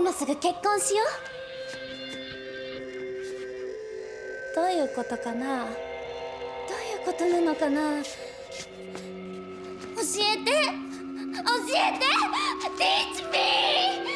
今すぐ結婚しよう。どういうことかな、どういうことなのかな、教えて教えて、 Teach me!